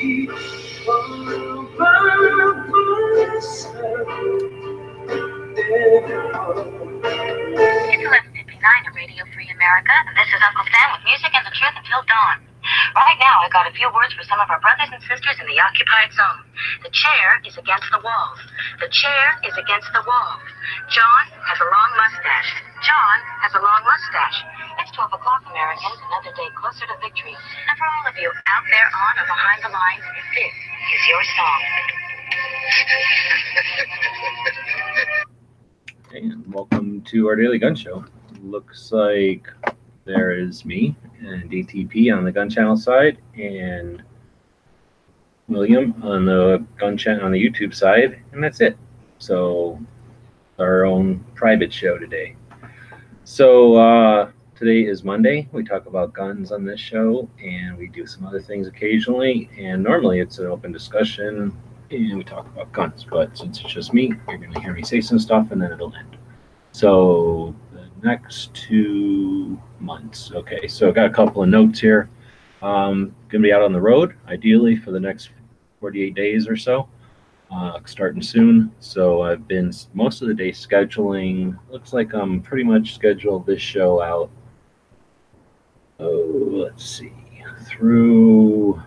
be all by myself. To Radio Free America, and this is Uncle Sam with music and the truth until dawn. Right now, I've got a few words for some of our brothers and sisters in the occupied zone. The chair is against the wall. The chair is against the wall. John has a long mustache. John has a long mustache. It's 12 o'clock, Americans, another day closer to victory. And for all of you out there on or behind the lines, this is your song. And welcome to our Daily Gun Show. Looks like there is me and DTP on the Gun Channel side, and William on the Gun Channel on the YouTube side, and that's it. So our own private show today. So today is Monday. We talk about guns on this show, and we do some other things occasionally. And normally it's an open discussion, and we talk about guns. But since it's just me, you're going to hear me say some stuff, and then it'll end. So. Next 2 months. Okay, so I've got a couple of notes here. Gonna be out on the road ideally for the next 48 days or so, starting soon. So I've been most of the day scheduling. Looks like I'm pretty much scheduled this show out, oh, let's see, through,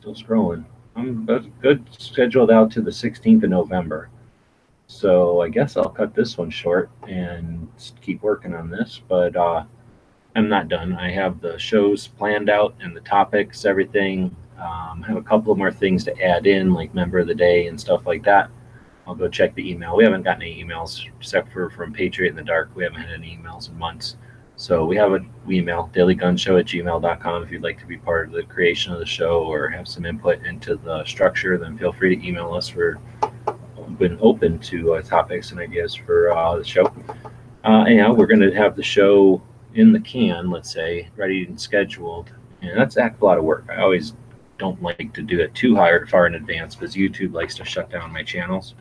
still scrolling, I'm good, scheduled out to the 16th of November. So I guess I'll cut this one short and keep working on this, but I'm not done. I have the shows planned out and the topics, everything. I have a couple of more things to add in, like member of the day and stuff like that. I'll go check the email. We haven't gotten any emails except for from Patriot in the Dark. We haven't had any emails in months. So we have an email, dailygunshow@gmail.com. If you'd like to be part of the creation of the show or have some input into the structure, then feel free to email us. For been open to topics and ideas for the show. Anyhow, we're going to have the show in the can, let's say, ready and scheduled. And that's a lot of work. I always don't like to do it too far in advance because YouTube likes to shut down my channels.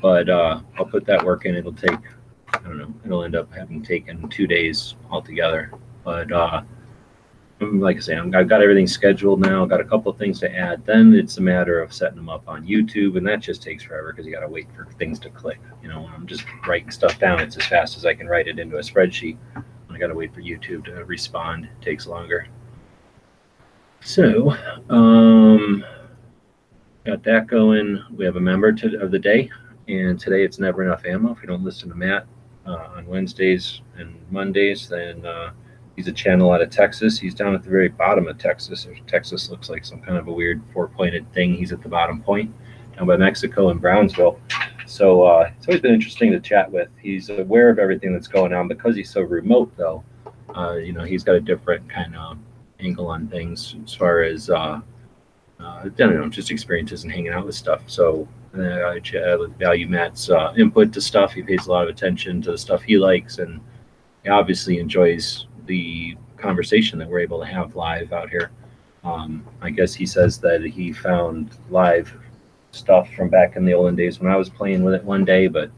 But I'll put that work in. It'll take, I don't know, it'll end up having taken 2 days altogether. But like I say, I've got everything scheduled now. I've got a couple of things to add. Then it's a matter of setting them up on YouTube, and that just takes forever because you got to wait for things to click. You know, when I'm just writing stuff down, it's as fast as I can write it into a spreadsheet. When I got to wait for YouTube to respond, it takes longer. So, got that going. We have a member of the day, and today it's Never Enough Ammo. If you don't listen to Matt on Wednesdays and Mondays, then... he's a channel out of Texas. He's down at the very bottom of Texas. Texas looks like some kind of a weird four-pointed thing. He's at the bottom point down by Mexico and Brownsville. So it's always been interesting to chat with. He's aware of everything that's going on. Because he's so remote, though, you know, he's got a different kind of angle on things as far as, I don't know, just experiences and hanging out with stuff. So I value Matt's input to stuff. He pays a lot of attention to the stuff he likes, and he obviously enjoys the conversation that we're able to have live out here. I guess he says that he found live stuff from back in the olden days when I was playing with it one day, but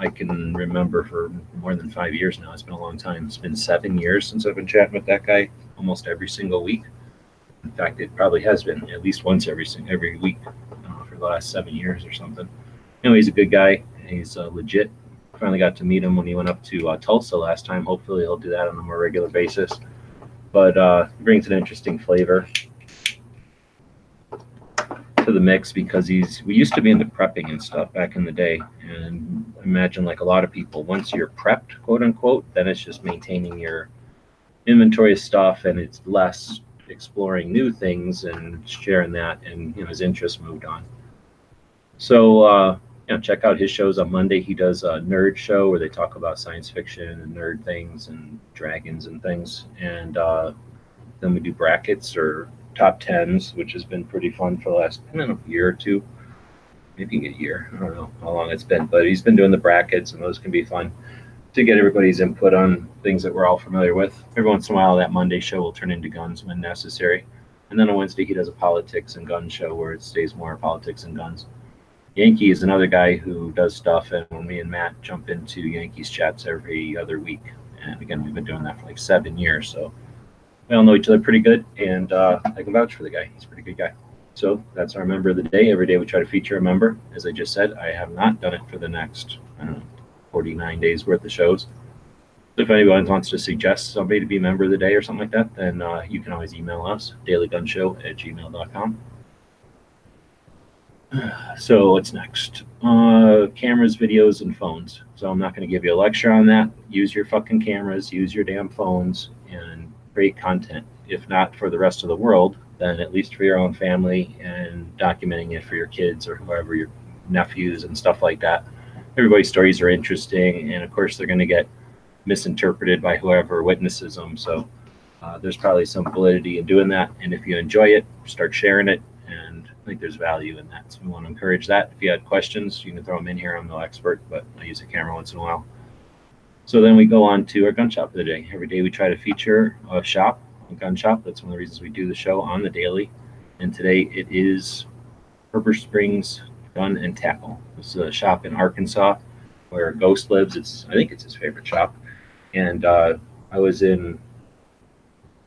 I can remember for more than 5 years now. It's been a long time. It's been 7 years since I've been chatting with that guy almost every single week. In fact, it probably has been at least once every week for the last 7 years or something. Anyway, he's a good guy. He's legit. Finally got to meet him when he went up to Tulsa last time. Hopefully he'll do that on a more regular basis. But he brings an interesting flavor to the mix because we used to be into prepping and stuff back in the day. And imagine, like a lot of people, once you're prepped, quote unquote, then it's just maintaining your inventory of stuff, and it's less exploring new things and sharing that, and you know, his interest moved on. So you know, check out his shows on Monday. He does a nerd show where they talk about science fiction and nerd things and dragons and things. And then we do brackets or top tens, which has been pretty fun for the last year or two, maybe a year. I don't know how long it's been, but he's been doing the brackets, and those can be fun to get everybody's input on things that we're all familiar with. Every once in a while, that Monday show will turn into guns when necessary. And then on Wednesday, he does a politics and gun show where it stays more politics and guns. Yankee is another guy who does stuff, and when me and Matt jump into Yankees chats every other week, and again, we've been doing that for like 7 years, so we all know each other pretty good, and I can vouch for the guy. He's a pretty good guy. So that's our member of the day. Every day we try to feature a member. As I just said, I have not done it for the next 49 days worth of shows. So if anyone wants to suggest somebody to be a member of the day or something like that, then you can always email us, dailygunshow@gmail.com. So what's next? Cameras, videos, and phones. So I'm not going to give you a lecture on that. Use your fucking cameras, use your damn phones, and create content. If not for the rest of the world, then at least for your own family, and documenting it for your kids or whoever, your nephews and stuff like that. Everybody's stories are interesting, and of course they're going to get misinterpreted by whoever witnesses them. So there's probably some validity in doing that. And if you enjoy it, start sharing it. And I think there's value in that. So we want to encourage that. If you had questions, you can throw them in here. I'm no expert, but I use a camera once in a while. So then we go on to our gun shop of the day. Every day we try to feature a shop, a gun shop. That's one of the reasons we do the show on the daily. And today it is Herber Springs Gun and Tackle. This is a shop in Arkansas where Ghost lives. I think it's his favorite shop. And I was in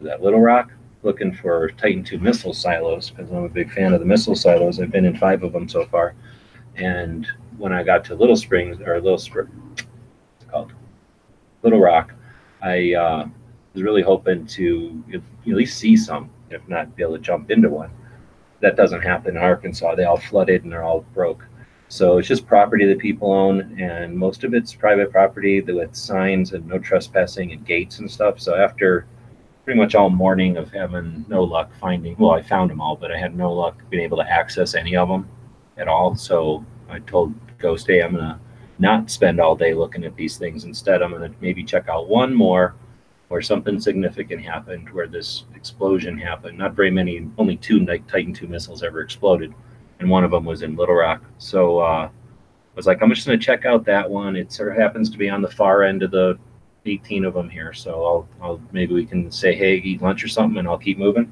that Little Rock looking for Titan II missile silos because I'm a big fan of the missile silos. I've been in 5 of them so far. And when I got to Little Springs, or what's it called? Little Rock, I was really hoping to at least see some, if not be able to jump into one. That doesn't happen in Arkansas. They all flooded and they're all broke. So it's just property that people own, and most of it's private property with signs and no trespassing and gates and stuff. So after pretty much all morning of having no luck finding, well, I found them all, but I had no luck being able to access any of them at all. So I told Ghost, hey, I'm going to not spend all day looking at these things. Instead, I'm going to maybe check out one more where something significant happened, where this explosion happened. Not very many, only 2 like Titan II missiles ever exploded. And one of them was in Little Rock. So I was like, I'm just going to check out that one. It sort of happens to be on the far end of the 18 of them here. So I'll maybe we can say, hey, eat lunch or something, and I'll keep moving.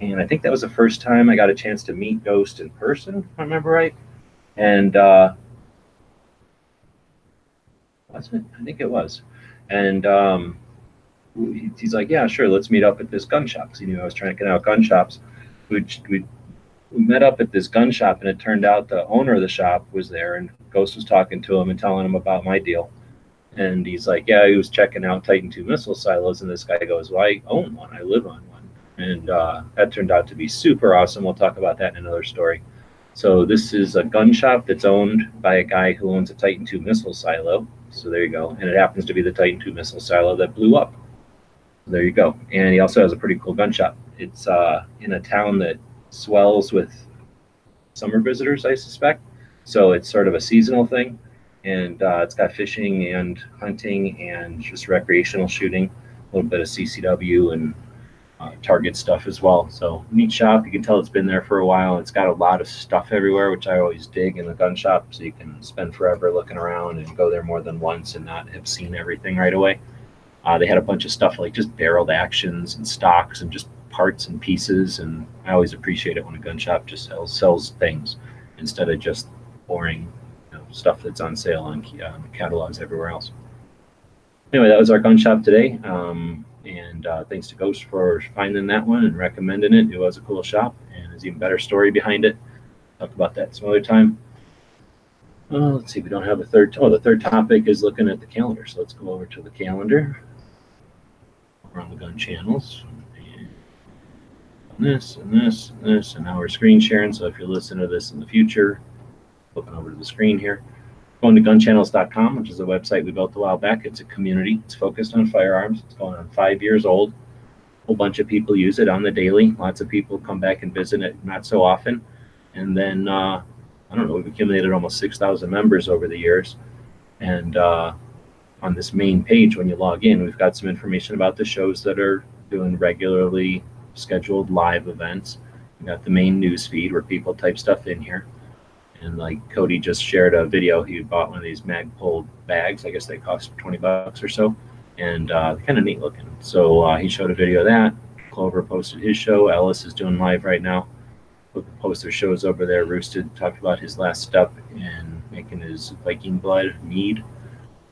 And I think that was the first time I got a chance to meet Ghost in person, if I remember right. And I think it was. And he's like, yeah, sure, let's meet up at this gun shop. Because he knew I was trying to get out gun shops. We met up at this gun shop, and it turned out the owner of the shop was there, and Ghost was talking to him and telling him about my deal. And he's like, yeah, he was checking out Titan II missile silos, and this guy goes, well, I own one. I live on one. And that turned out to be super awesome. We'll talk about that in another story. So this is a gun shop that's owned by a guy who owns a Titan II missile silo. So there you go. And it happens to be the Titan II missile silo that blew up. So there you go. And he also has a pretty cool gun shop. It's in a town that swells with summer visitors, I suspect. So it's sort of a seasonal thing, and it's got fishing and hunting and just recreational shooting, a little bit of CCW and target stuff as well. So neat shop. You can tell it's been there for a while. It's got a lot of stuff everywhere, which I always dig in a gun shop. So you can spend forever looking around and go there more than once and not have seen everything right away. They had a bunch of stuff like just barreled actions and stocks and just parts and pieces, and I always appreciate it when a gun shop just sells things instead of just boring stuff that's on sale on catalogs everywhere else. Anyway, that was our gun shop today, and thanks to Ghost for finding that one and recommending it. It was a cool shop, and there's even better story behind it. Talk about that some other time. Let's see, we don't have a third. Oh, the third topic is looking at the calendar, so let's go over to the calendar. We're on the gun channels. This and this and this, and now we're screen sharing. So if you're listening to this in the future, flipping over to the screen here, going to gunchannels.com, which is a website we built a while back. It's a community. It's focused on firearms. It's going on 5 years old. A whole bunch of people use it on the daily. Lots of people come back and visit it, not so often. And then I don't know, we've accumulated almost 6,000 members over the years. And on this main page, when you log in, we've got some information about the shows that are doing regularly scheduled live events. We got the main news feed where people type stuff in here, and like Cody just shared a video. He bought one of these Magpul bags. I guess they cost $20 or so, and kind of neat looking. So he showed a video of that. Clover posted his show. Alice is doing live right now. We'll post their shows over there. Roosted talked about his last step in making his Viking blood mead.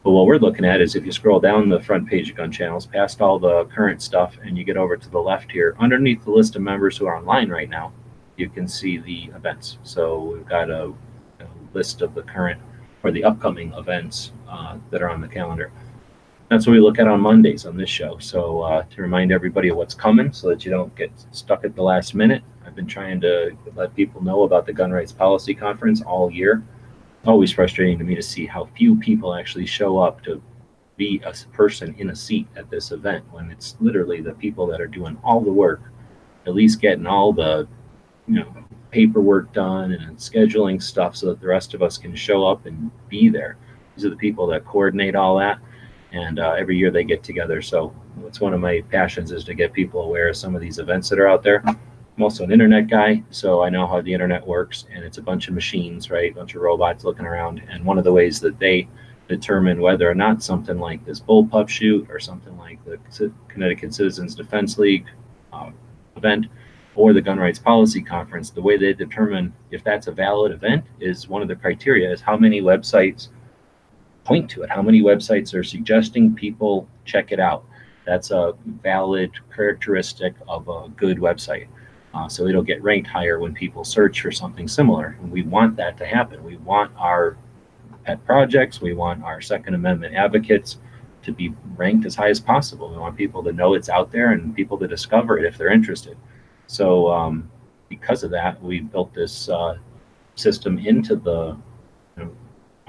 But what we're looking at is if you scroll down the front page of Gun Channels, past all the current stuff, and you get over to the left here, underneath the list of members who are online right now, you can see the events. So we've got a list of the current or the upcoming events that are on the calendar. That's what we look at on Mondays on this show. So to remind everybody of what's coming so that you don't get stuck at the last minute, I've been trying to let people know about the Gun Rights Policy Conference all year. Always frustrating to me to see how few people actually show up to be a person in a seat at this event when it's literally the people that are doing all the work, at least getting all the, you know, paperwork done and scheduling stuff so that the rest of us can show up and be there. These are the people that coordinate all that, and every year they get together. So it's one of my passions is to get people aware of some of these events that are out there. I'm also an internet guy, so I know how the internet works, and it's a bunch of machines, right? A bunch of robots looking around, and one of the ways that they determine whether or not something like this bullpup shoot or something like the Connecticut Citizens Defense League event or the Gun Rights Policy Conference, the way they determine if that's a valid event is one of the criteria is how many websites point to it, how many websites are suggesting people check it out. That's a valid characteristic of a good website. So it'll get ranked higher when people search for something similar. And we want that to happen. We want our pet projects, we want our Second Amendment advocates to be ranked as high as possible. We want people to know it's out there and people to discover it if they're interested. So because of that, we built this system into the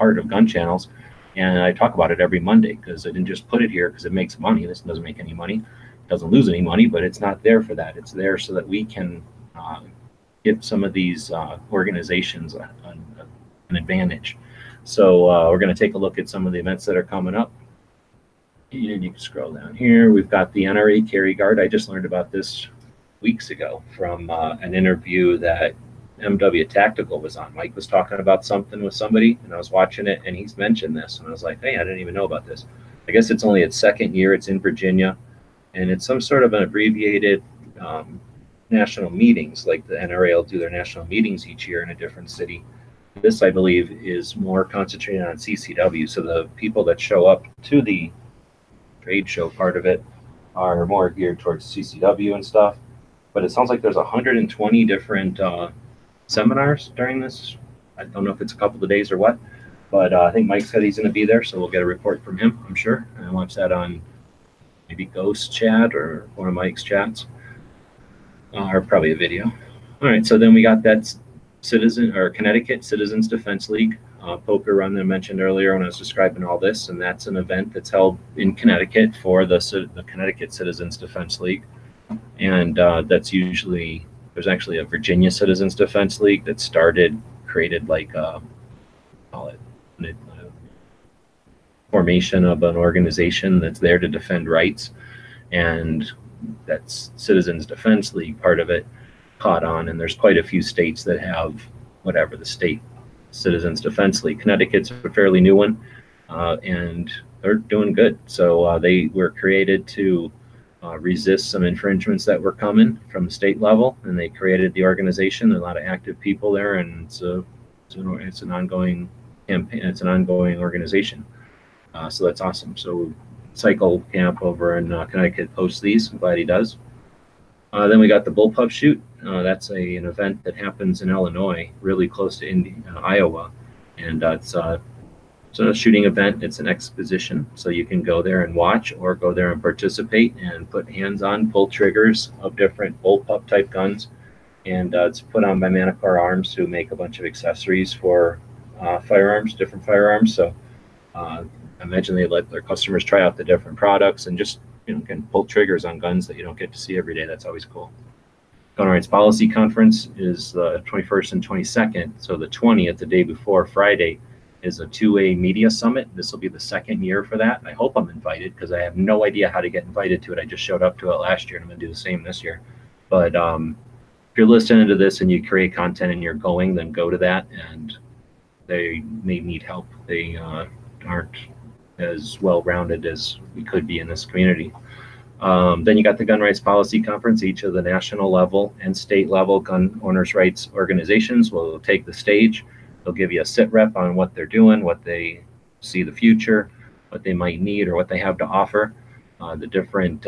heart of Gun Channels. And I talk about it every Monday because I didn't just put it here because it makes money. This doesn't make any money. Doesn't lose any money, but it's not there for that. It's there so that we can give some of these organizations an advantage. So we're going to take a look at some of the events that are coming up. And you can scroll down here. We've got the NRA Carry Guard. I just learned about this weeks ago from an interview that MW Tactical was on. Mike was talking about something with somebody, and I was watching it, and he's mentioned this. And I was like, hey, I didn't even know about this. I guess it's only its second year. It's in Virginia. And it's some sort of an abbreviated national meetings, like the NRA will do their national meetings each year in a different city. This, I believe, is more concentrated on CCW. So the people that show up to the trade show part of it are more geared towards CCW and stuff. But it sounds like there's 120 different seminars during this. I don't know if it's a couple of days or what, but I think Mike said he's going to be there. So we'll get a report from him, I'm sure. And I watched that on maybe Ghost chat or one of Mike's chats, or probably a video. All right, so then we got that Connecticut Citizens Defense League poker run that I mentioned earlier when I was describing all this, and that's an event that's held in Connecticut for the Connecticut Citizens Defense League, and that's usually there's actually a Virginia Citizens Defense League that created like call it formation of an organization that's there to defend rights, and that's Citizens Defense League part of it caught on, and there's quite a few states that have whatever the state Citizens Defense League. Connecticut's a fairly new one, and they're doing good. So they were created to resist some infringements that were coming from the state level, and they created the organization. There are a lot of active people there, and it's an ongoing campaign. It's an ongoing organization. So that's awesome. So Cycle Camp over in Connecticut posts these. I'm glad he does. Then we got the Bullpup Shoot. That's an event that happens in Illinois, really close to Iowa. And it's a shooting event. It's an exposition. So you can go there and watch or go there and participate and put hands on, pull triggers of different bullpup type guns. And it's put on by Manicar Arms, who make a bunch of accessories for firearms, different firearms. So I imagine they let their customers try out the different products and just can pull triggers on guns that you don't get to see every day. That's always cool. Gun Rights Policy Conference is the 21st and 22nd. So the 20th, the day before Friday, is a two-way media summit. This will be the second year for that. I hope I'm invited because I have no idea how to get invited to it. I just showed up to it last year, and I'm going to do the same this year. But if you're listening to this and you create content and you're going, then go to that. And they need help. They aren't as well-rounded as we could be in this community. Then you got the Gun Rights Policy Conference. Each of the national level and state level gun owners' rights organizations will take the stage. They'll give you a sit rep on what they're doing, what they see the future, what they might need or what they have to offer. The different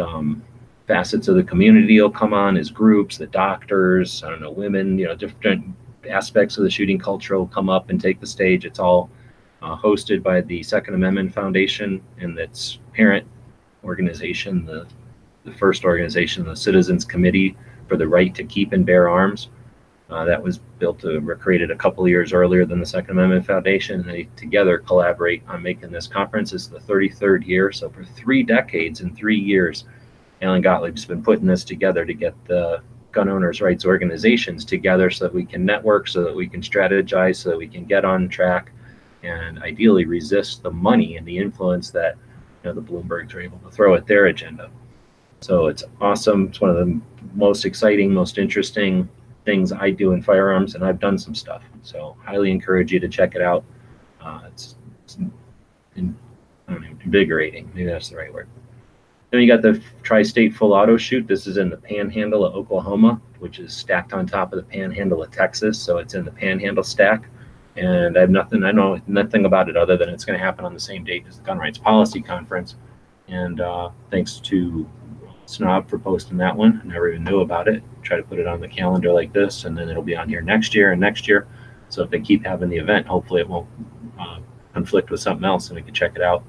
facets of the community will come on as groups, the doctors, I don't know, women, you know, different aspects of the shooting culture will come up and take the stage. It's all hosted by the Second Amendment Foundation and its parent organization, the first organization, the Citizens Committee for the Right to Keep and Bear Arms. That was built to recreated a couple of years earlier than the Second Amendment Foundation. They together collaborate on making this conference. It's the 33rd year. So for 3 decades and 3 years, Alan Gottlieb's been putting this together to get the gun owners' rights organizations together so that we can network, so that we can strategize, so that we can get on track and ideally resist the money and the influence that, you know, the Bloombergs are able to throw at their agenda. So it's awesome. It's one of the most exciting, most interesting things I do in firearms, and I've done some stuff. So highly encourage you to check it out. It's invigorating. Maybe that's the right word. Then you got the Tri-State Full Auto Shoot. This is in the Panhandle of Oklahoma, which is stacked on top of the Panhandle of Texas. So it's in the Panhandle stack. And I know nothing about it other than it's going to happen on the same date as the Gun Rights Policy Conference. And thanks to Snob for posting that one. I never even knew about it. Try to put it on the calendar like this, and then it'll be on here next year and next year. So if they keep having the event, hopefully it won't conflict with something else and we can check it out.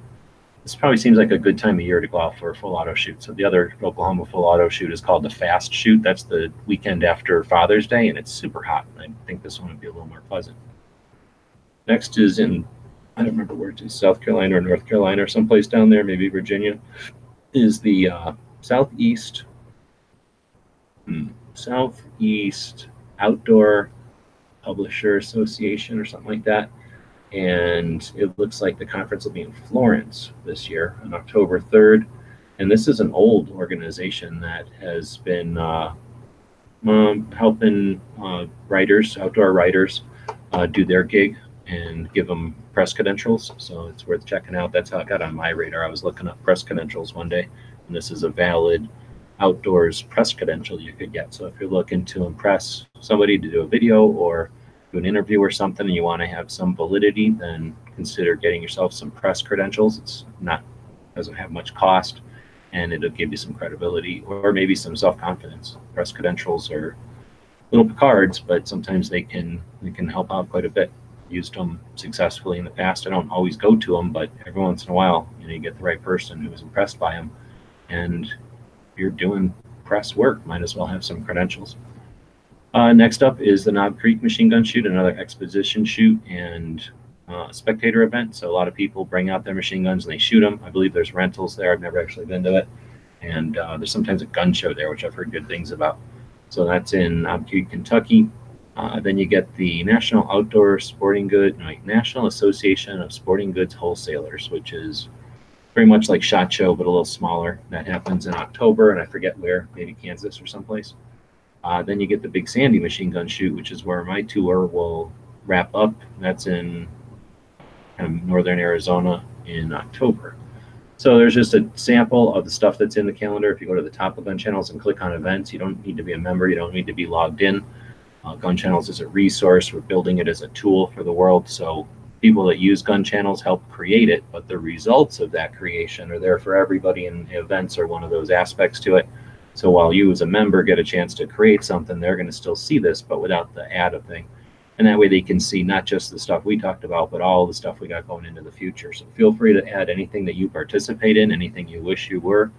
This probably seems like a good time of year to go out for a full auto shoot. So the other Oklahoma full auto shoot is called the Fast Shoot. That's the weekend after Father's Day, and it's super hot. I think this one would be a little more pleasant. Next is in, I don't remember where it is, South Carolina or North Carolina or someplace down there, maybe Virginia, is the Southeast Outdoor Publisher Association or something like that. And it looks like the conference will be in Florence this year on October 3rd. And this is an old organization that has been helping writers, outdoor writers, do their gig and give them press credentials. So it's worth checking out. That's how it got on my radar. I was looking up press credentials one day, and this is a valid outdoors press credential you could get. So if you're looking to impress somebody to do a video or do an interview or something, and you want to have some validity, then consider getting yourself some press credentials. It's not, doesn't have much cost, and it'll give you some credibility or maybe some self-confidence. Press credentials are little cards, but sometimes they can help out quite a bit. Used them successfully in the past. I don't always go to them, but every once in a while, you know, you get the right person who was impressed by them, and you're doing press work, might as well have some credentials. Next up is the Knob Creek Machine Gun Shoot, another exposition shoot and spectator event. So a lot of people bring out their machine guns and they shoot them. I believe there's rentals there. I've never actually been to it. And there's sometimes a gun show there, which I've heard good things about. So that's in Knob Creek, Kentucky. Then you get the National Association of Sporting Goods Wholesalers, which is very much like SHOT Show, but a little smaller. That happens in October, and I forget where, maybe Kansas or someplace. Then you get the Big Sandy Machine Gun Shoot, which is where my tour will wrap up. That's in northern Arizona in October. So there's just a sample of the stuff that's in the calendar. If you go to the top of Gun Channels and click on events, you don't need to be a member. You don't need to be logged in. Gun Channels is a resource. We're building it as a tool for the world. So people that use Gun Channels help create it, but the results of that creation are there for everybody, and events are one of those aspects to it. So while you as a member get a chance to create something, they're going to still see this, but without the ad of thing. And that way they can see not just the stuff we talked about, but all the stuff we got going into the future. So feel free to add anything that you participate in, anything you wish you were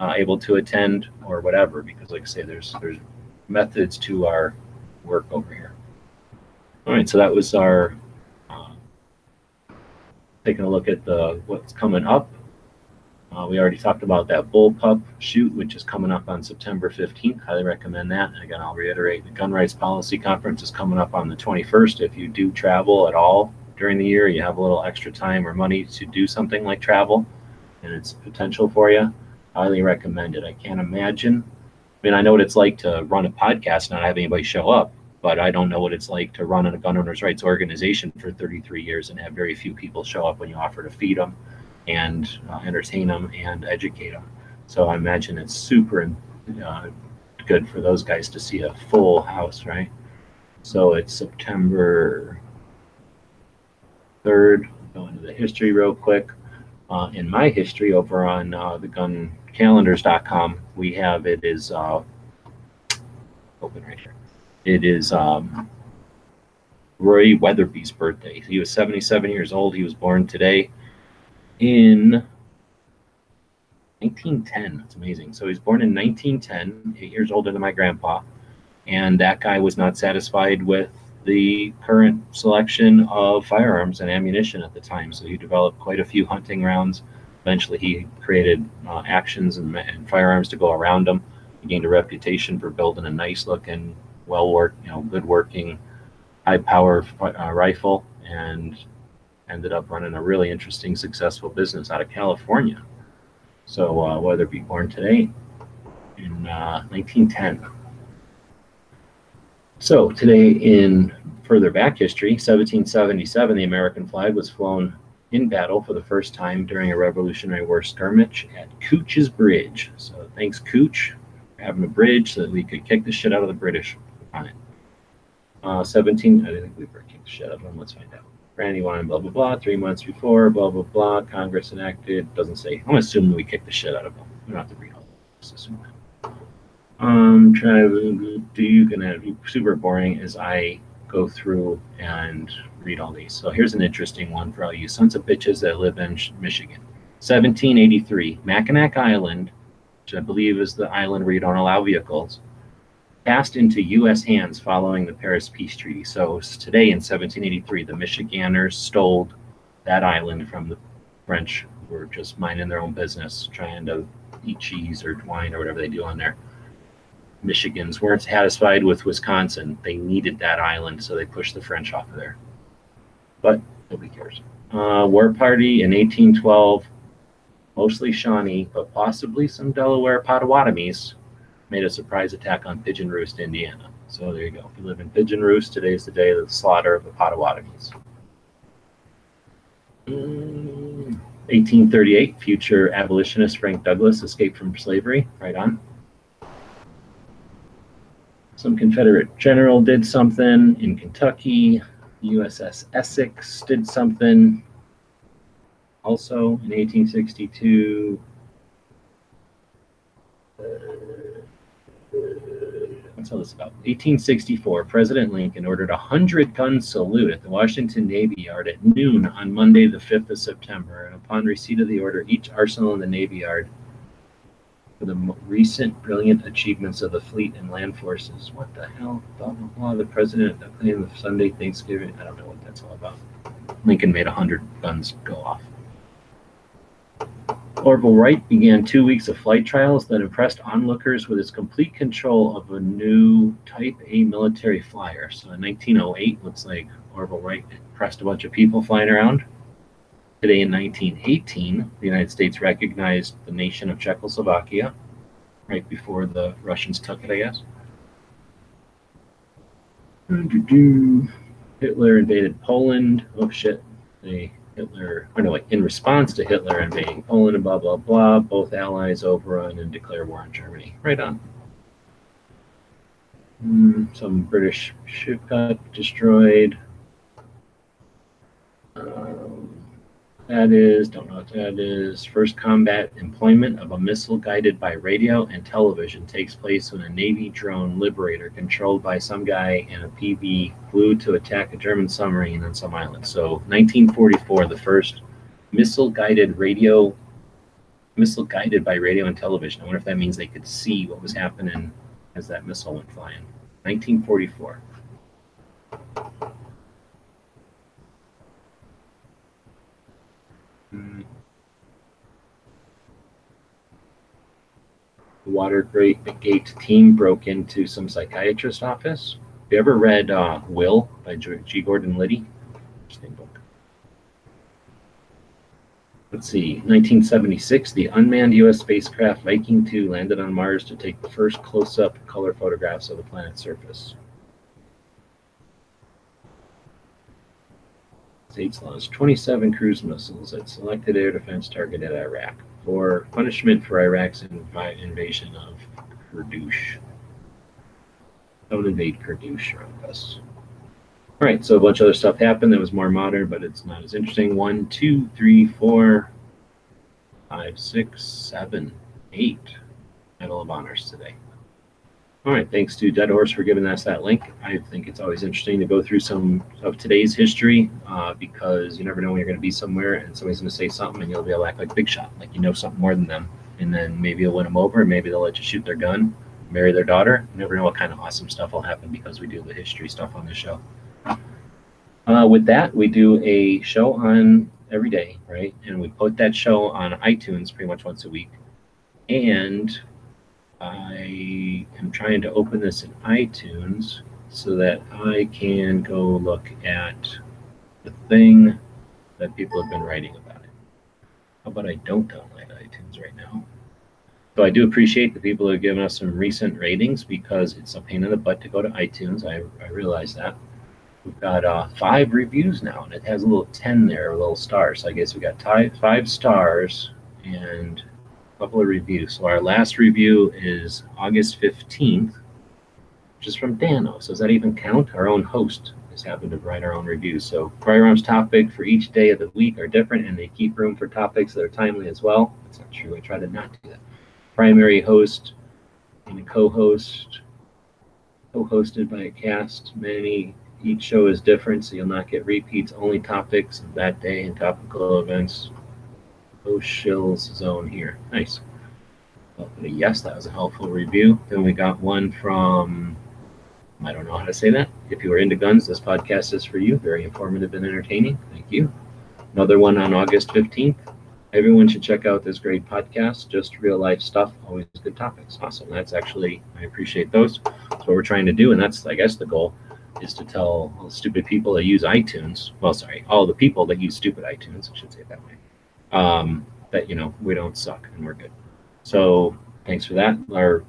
able to attend or whatever, because like I say, there's methods to our work over here. All right, so that was our taking a look at what's coming up. We already talked about that bullpup shoot, which is coming up on September 15th. Highly recommend that. And again, I'll reiterate, the Gun Rights Policy Conference is coming up on the 21st. If you do travel at all during the year, you have a little extra time or money to do something like travel, and it's potential for you, highly recommend it. I can't imagine. I mean, I know what it's like to run a podcast and not have anybody show up, but I don't know what it's like to run a gun owners' rights organization for 33 years and have very few people show up when you offer to feed them and entertain them and educate them. So I imagine it's super good for those guys to see a full house, right? So it's September 3rd. Go into the history real quick. in my history over on the guncalendars.com, we have it is open right here. It is Roy Weatherby's birthday. He was 77 years old. He was born today in 1910. That's amazing. So he was born in 1910, 8 years older than my grandpa. And that guy was not satisfied with the current selection of firearms and ammunition at the time. So he developed quite a few hunting rounds. Eventually he created actions and firearms to go around them. He gained a reputation for building a nice looking, good working, high power rifle, and ended up running a really interesting, successful business out of California. So whether it be born today in 1910. So today in further back history, 1777, the American flag was flown in battle for the first time during a Revolutionary War skirmish at Cooch's Bridge. So thanks, Cooch, for having a bridge so that we could kick the shit out of the British on it. 17, I think we were kicked the shit out of them. Let's find out. Brandywine, blah, blah, blah, 3 months before, blah, blah, blah, Congress enacted, doesn't say. I'm assuming we kicked the shit out of them. We don't have to read all this. Assume that. You're gonna be super boring as I go through and read all these. So here's an interesting one for all you sons of bitches that live in Michigan. 1783, Mackinac Island, which I believe is the island where you don't allow vehicles, passed into U.S. hands following the Paris Peace Treaty. So today in 1783, the Michiganders stole that island from the French, who were just minding their own business, trying to eat cheese or wine or whatever they do on there. Michigans weren't satisfied with Wisconsin. They needed that island, so they pushed the French off of there. But nobody cares. War party in 1812, mostly Shawnee, but possibly some Delaware Potawatomies, made a surprise attack on Pigeon Roost, Indiana. So there you go. If you live in Pigeon Roost, today's the day of the slaughter of the Potawatomies. 1838, future abolitionist Frank Douglass escaped from slavery. Right on. Some Confederate general did something in Kentucky. USS Essex did something. Also in 1862. What's all this about? 1864, President Lincoln ordered a 100-gun salute at the Washington Navy Yard at noon on Monday, the 5th of September. And upon receipt of the order, each arsenal in the Navy Yard for the recent brilliant achievements of the fleet and land forces. What the hell? Blah, blah, blah. The president claimed the Sunday Thanksgiving. I don't know what that's all about. Lincoln made 100 guns go off. Orville Wright began 2 weeks of flight trials that impressed onlookers with his complete control of a new Type A military flyer. So in 1908, looks like Orville Wright impressed a bunch of people flying around. Today in 1918, the United States recognized the nation of Czechoslovakia, right before the Russians took it, I guess. Hitler invaded Poland. Oh, shit. In response to Hitler invading Poland and blah, blah, blah, both allies overrun and declare war on Germany. Right on. Some British ship got destroyed. Don't know what that is. First combat employment of a missile guided by radio and television takes place when a Navy drone Liberator controlled by some guy and a PB flew to attack a German submarine on some island. So 1944, the first missile guided by radio and television. I wonder if that means they could see what was happening as that missile went flying. 1944. The Watergate team broke into some psychiatrist's office. Have you ever read Will by G. Gordon Liddy? Interesting book. Let's see. 1976, the unmanned U.S. spacecraft Viking 2 landed on Mars to take the first close-up color photographs of the planet's surface. States lost 27 cruise missiles at selected air defense target at Iraq for punishment for Iraq's invasion of Kurdush. Don't invade Kurdush around us. All right, so a bunch of other stuff happened that was more modern, but it's not as interesting. 1, 2, 3, 4, 5, 6, 7, 8 Medal of Honors today. All right, thanks to Dead Horse for giving us that link. I think it's always interesting to go through some of today's history because you never know when you're going to be somewhere and somebody's going to say something and you'll be able to act like Big Shot, like you know something more than them. And then maybe you'll win them over, and maybe they'll let you shoot their gun, marry their daughter. You never know what kind of awesome stuff will happen because we do the history stuff on this show. With that, we do a show on every day, right? And we put that show on iTunes pretty much once a week. And I am trying to open this in iTunes so that I can go look at the thing that people have been writing about it. How about I don't download iTunes right now? So I do appreciate the people who have given us some recent ratings because it's a pain in the butt to go to iTunes. I realize that. We've got 5 reviews now, and it has a little 10 there, a little star. So I guess we got 5 stars and couple of reviews. So our last review is August 15th, which is from Danos. Does that even count? Our own host has happened to write our own reviews. So firearms topic for each day of the week are different, and they keep room for topics that are timely as well. That's not true. I try to not do that. Primary host and a co-host, co-hosted by a cast. Each show is different, so you'll not get repeats. Only topics of that day and topical events. Shills zone here. Nice. Yes, that was a helpful review. Then we got one from, I don't know how to say that. If you are into guns, this podcast is for you. Very informative and entertaining. Thank you. Another one on August 15th. Everyone should check out this great podcast. Just real life stuff. Always good topics. Awesome. That's actually, I appreciate those. That's what we're trying to do. And that's, I guess, the goal is to tell all the stupid people that use iTunes. Well, sorry, all the people that use stupid iTunes. I should say it that way. That, you know, we don't suck and we're good. So thanks for that. Our,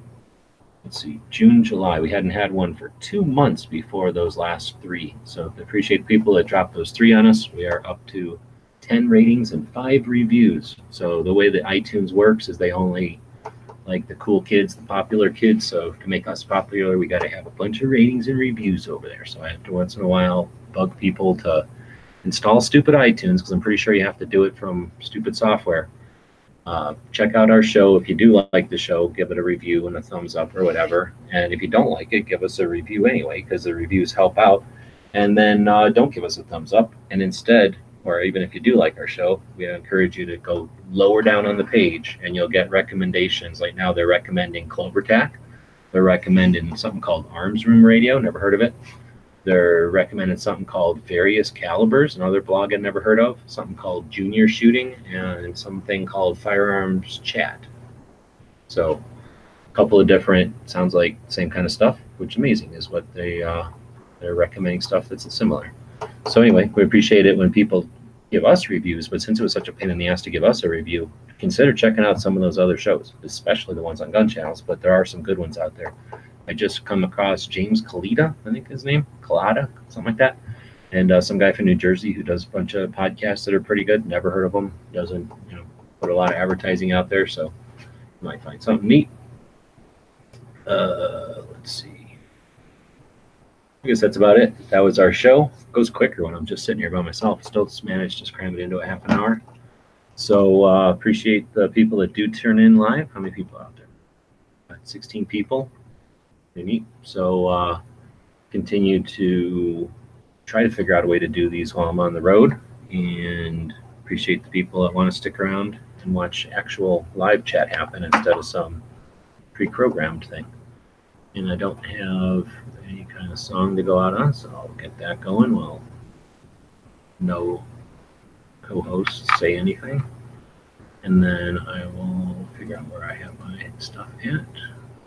let's see, June, July. We hadn't had one for 2 months before those last 3. So I appreciate people that dropped those 3 on us. We are up to 10 ratings and 5 reviews. So the way that iTunes works is they only like the cool kids, the popular kids. So to make us popular, we got to have a bunch of ratings and reviews over there. So I have to once in a while bug people to install stupid iTunes, because I'm pretty sure you have to do it from stupid software. Check out our show. If you do like the show, give it a review and a thumbs up or whatever. And if you don't like it, give us a review anyway, because the reviews help out. And then don't give us a thumbs up. And instead, or even if you do like our show, we encourage you to go lower down on the page, and you'll get recommendations. Like now they're recommending Clover Tack. They're recommending something called Arms Room Radio. Never heard of it. They're recommending something called Various Calibers, another blog I've never heard of, something called Junior Shooting, and something called Firearms Chat. So a couple of different, sounds like same kind of stuff, which is amazing, is what they're recommending stuff that's similar. So anyway, we appreciate it when people give us reviews, but since it was such a pain in the ass to give us a review, consider checking out some of those other shows, especially the ones on Gun Channels, but there are some good ones out there. I just come across James Kalita, I think his name, Kalata, something like that, and some guy from New Jersey who does a bunch of podcasts that are pretty good. Never heard of him. Doesn't, you know, put a lot of advertising out there, so you might find something neat. Let's see. I guess that's about it. That was our show. It goes quicker when I'm just sitting here by myself. Still managed to cram it into a half an hour. So appreciate the people that do turn in live. How many people out there? About 16 people. Pretty neat. So continue to try to figure out a way to do these while I'm on the road, and appreciate the people that want to stick around and watch actual live chat happen instead of some pre-programmed thing. And I don't have any kind of song to go out on, so I'll get that going while no co-hosts say anything. And then I will figure out where I have my stuff at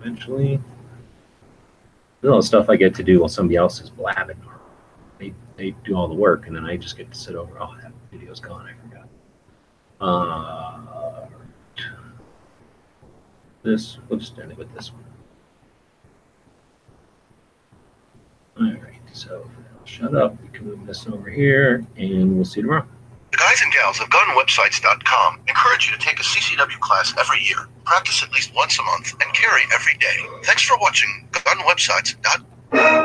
eventually. All the stuff I get to do while somebody else is blabbing. They do all the work, and then I just get to sit over. Oh, that video's gone. I forgot. We'll just end it with this one. All right, so shut up. We can move this over here, and we'll see you tomorrow. The guys and gals of GunWebsites.com encourage you to take a CCW class every year, practice at least once a month, and carry every day. Thanks for watching GunWebsites.com.